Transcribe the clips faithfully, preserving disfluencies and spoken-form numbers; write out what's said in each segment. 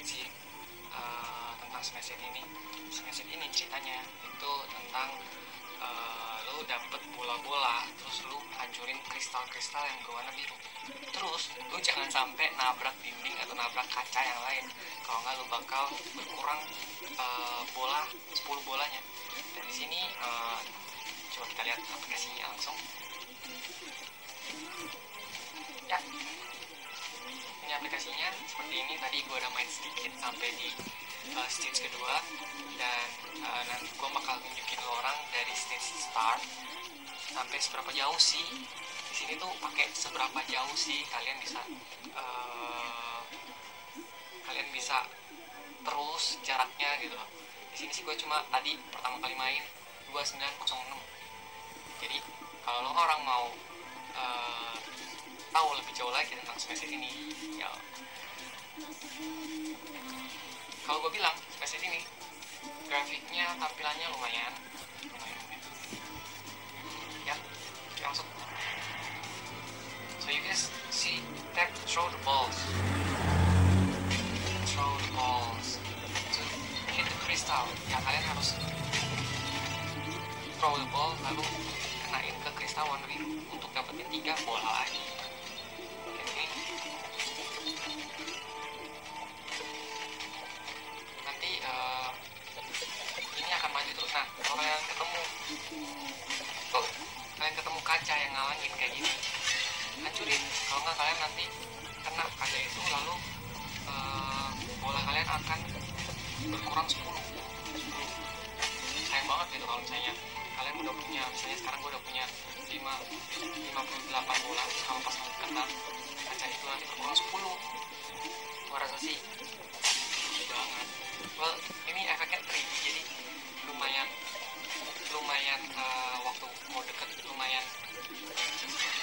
mungkin sih uh, tentang Smash Hit ini. Smash Hit ini ceritanya itu tentang uh, lu dapet bola-bola, terus lu hancurin kristal-kristal yang berwarna biru. Terus lu jangan sampai nabrak dinding atau nabrak kaca yang lain. Kalau nggak lu bakal berkurang uh, bola, sepuluh bolanya. Dan di sini uh, coba kita lihat aplikasinya langsung. Ya, ini aplikasinya seperti ini. Tadi gue udah main sedikit sampai di uh, stage kedua, dan uh, nanti gue bakal nunjukin orang dari stage start sampai seberapa jauh sih. Di sini tuh pakai seberapa jauh sih kalian bisa uh, kalian bisa terus jaraknya gitu. Di sini sih gue cuma tadi pertama kali main dua puluh sembilan nol enam. Jadi kalau orang mau uh, tahu lebih jauh lagi tentang Smash Hit ini, ya kalau gue bilang Smash Hit ini grafiknya, tampilannya lumayan lumayan ya, langsung. So you guys see that throw the balls throw the balls to hit the crystal. Ya kalian harus throw the ball lalu kenain ke kristal warna biru untuk dapetin tiga bola lagi. Okay. Nanti uh, ini akan maju terus. Nah, kalau kalian ketemu tuh, kalian ketemu kaca yang ngalangin kayak gini, hancurin. Kalau nggak kalian nanti kena kaca itu, lalu uh, bola kalian akan berkurang sepuluh. Sayang banget gitu kalau misalnya kalian udah punya, misalnya sekarang gue udah punya lima puluh delapan bola, kalau pas kena kaca itu nanti berkurang sepuluh. Gue rasa sih gede banget. Well, ini efeknya tiga D, jadi lumayan lumayan uh, waktu mau deket lumayan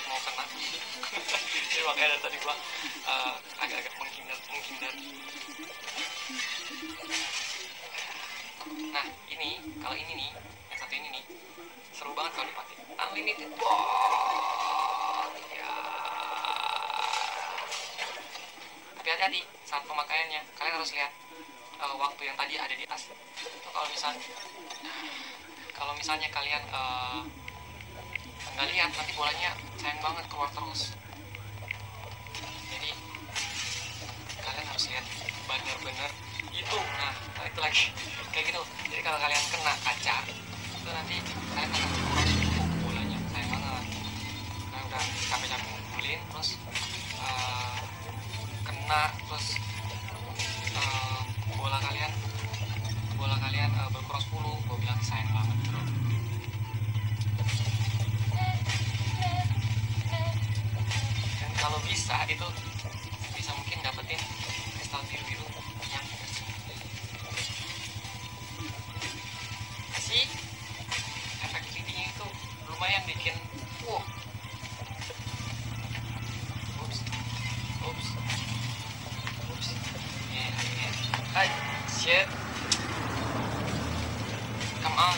mau kena. Jadi makanya dari tadi gue uh, agak-agak menghindar menghindar. Nah ini, kalau ini nih, yang satu ini nih seru banget kalau dipakai unlimited ball ya. Tapi hati-hati saat pemakaiannya, kalian harus lihat uh, waktu yang tadi ada di atas itu. Kalau misalnya kalau misalnya kalian uh, nggak lihat, nanti bolanya sayang banget keluar terus. Jadi kalian harus lihat benar-benar itu. Nah itu lagi kayak gitu. Jadi kalau kalian kena kaca itu nanti kalian akan kurang bolanya, sayang banget. Kalian udah capek-capek ngumpulin, terus uh, kena, terus uh, bola kalian bola kalian uh, berkurang sepuluh. Gue bilang sayang banget bro. Dan kalau bisa itu bisa mungkin dapetin kristal biru-biru. Hati-hati sama uh,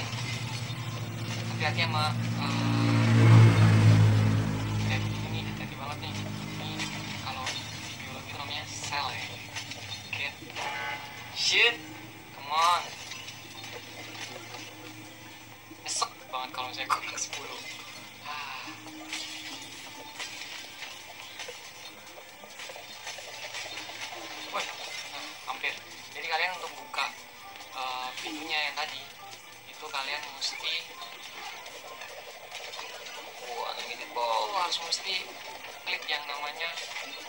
ini, hati-hati banget nih. Ini kalau di biologi namanya sel ya. Get shit, come on. Nyesek banget kalau misalnya kurang sepuluh. Ah. Wah, nah, hampir. Jadi kalian untuk buka uh, pintunya yang tadi itu kalian mesti Wah, wow, harus mesti klik yang namanya